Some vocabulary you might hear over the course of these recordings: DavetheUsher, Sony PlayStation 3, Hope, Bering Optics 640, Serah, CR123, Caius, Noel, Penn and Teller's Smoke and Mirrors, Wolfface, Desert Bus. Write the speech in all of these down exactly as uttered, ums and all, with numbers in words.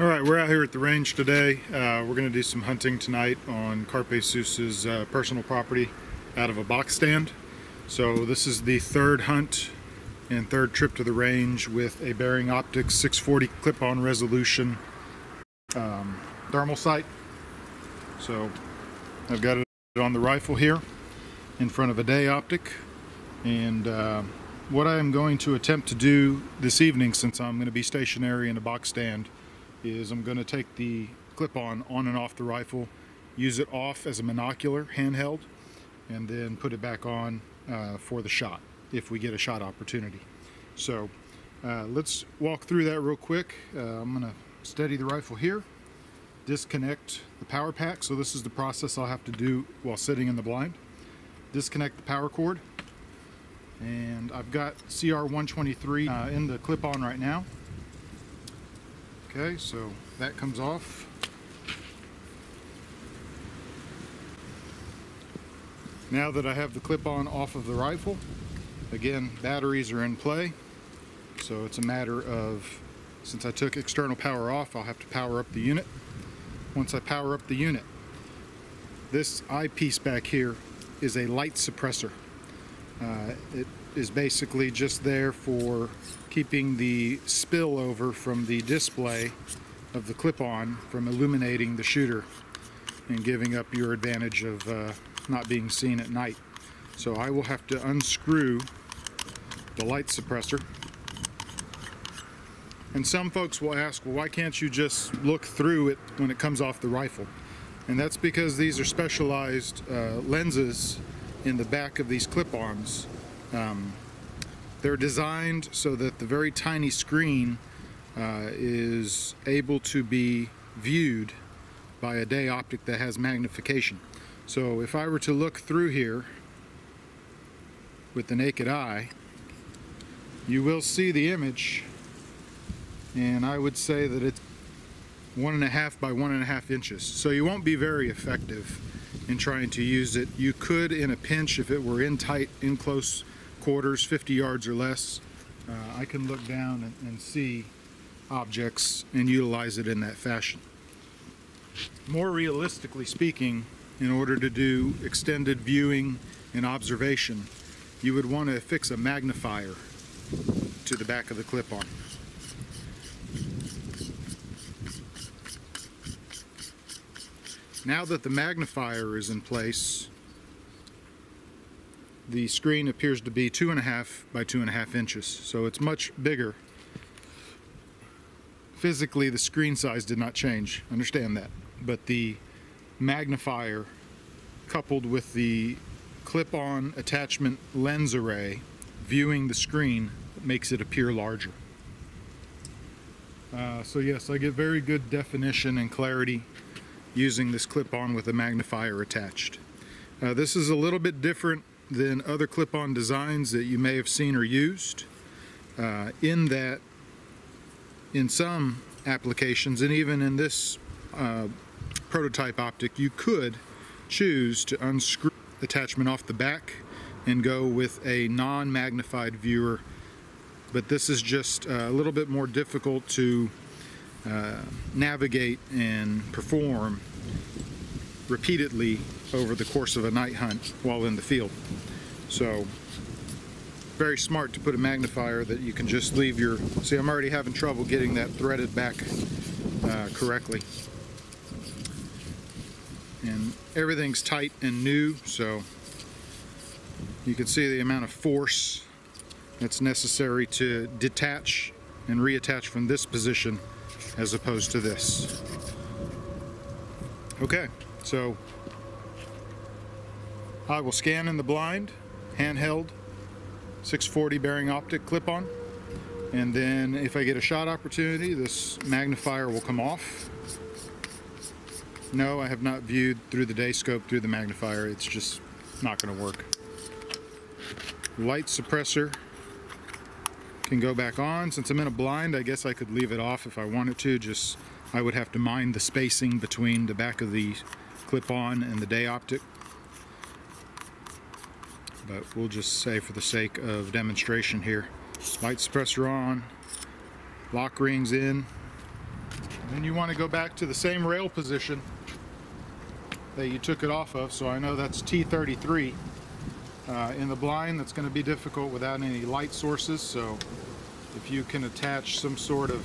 Alright, we're out here at the range today. Uh, we're going to do some hunting tonight on Carpe Sus's uh, personal property out of a box stand. So this is the third hunt and third trip to the range with a Bering Optics six forty clip-on resolution um, thermal sight. So I've got it on the rifle here in front of a day optic, and uh, what I am going to attempt to do this evening, since I'm going to be stationary in a box stand, is I'm going to take the clip-on on and off the rifle, use it off as a monocular handheld, and then put it back on uh, for the shot if we get a shot opportunity. So uh, let's walk through that real quick. Uh, I'm going to steady the rifle here, disconnect the power pack. So this is the process I'll have to do while sitting in the blind. Disconnect the power cord, and I've got C R one twenty-three uh, in the clip-on right now. Okay, so that comes off. Now that I have the clip-on off of the rifle, again, batteries are in play. So it's a matter of, since I took external power off, I'll have to power up the unit. Once I power up the unit, this eyepiece back here is a light suppressor. Uh, it is basically just there for keeping the spillover from the display of the clip-on from illuminating the shooter and giving up your advantage of uh, not being seen at night. So I will have to unscrew the light suppressor. And some folks will ask, well, why can't you just look through it when it comes off the rifle? And that's because these are specialized uh, lenses in the back of these clip-ons. Um, They're designed so that the very tiny screen uh, is able to be viewed by a day optic that has magnification. So if I were to look through here with the naked eye, you will see the image, and I would say that it's one and a half by one and a half inches. So you won't be very effective in trying to use it. You could in a pinch, if it were in tight, in close quarters, fifty yards or less, uh, I can look down and, and see objects and utilize it in that fashion. More realistically speaking, in order to do extended viewing and observation, you would want to affix a magnifier to the back of the clip-on. Now that the magnifier is in place, the screen appears to be two and a half by two and a half inches, so it's much bigger. Physically, the screen size did not change, understand that, but the magnifier coupled with the clip-on attachment lens array viewing the screen makes it appear larger. Uh, so yes, I get very good definition and clarity using this clip-on with a magnifier attached. Uh, this is a little bit different than other clip-on designs that you may have seen or used, uh, in that in some applications, and even in this uh, prototype optic, you could choose to unscrew the attachment off the back and go with a non-magnified viewer, but this is just a little bit more difficult to uh, navigate and perform repeatedly over the course of a night hunt while in the field. So very smart to put a magnifier that you can just leave your... See, I'm already having trouble getting that threaded back uh, correctly. And everything's tight and new, so you can see the amount of force that's necessary to detach and reattach from this position as opposed to this. Okay, so I will scan in the blind, handheld, six forty Bering optic clip-on, and then if I get a shot opportunity, this magnifier will come off. No, I have not viewed through the day scope through the magnifier. It's just not going to work. Light suppressor can go back on. Since I'm in a blind, I guess I could leave it off if I wanted to. Just I would have to mind the spacing between the back of the clip-on and the day optic. But we'll just say for the sake of demonstration here, light suppressor on, lock rings in, Then you want to go back to the same rail position that you took it off of. So I know that's T thirty-three. Uh, in the blind, that's going to be difficult without any light sources, so if you can attach some sort of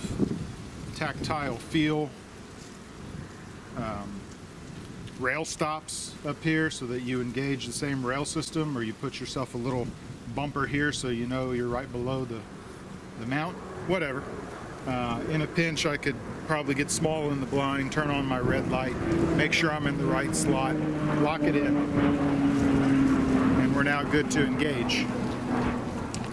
tactile feel, um, rail stops up here so that you engage the same rail system, or you put yourself a little bumper here so you know you're right below the, the mount, whatever. Uh, in a pinch, I could probably get small in the blind, turn on my red light, make sure I'm in the right slot, lock it in. We're now good to engage.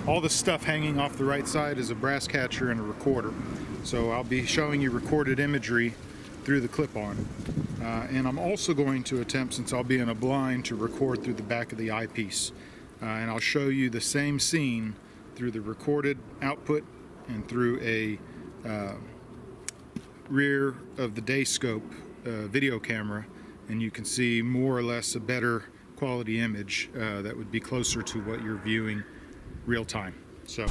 All the stuff hanging off the right side is a brass catcher and a recorder. So I'll be showing you recorded imagery through the clip-on. Uh, and I'm also going to attempt, since I'll be in a blind, to record through the back of the eyepiece. Uh, and I'll show you the same scene through the recorded output and through a uh, rear of the day scope uh, video camera. And you can see more or less a better quality image uh, that would be closer to what you're viewing real time. So.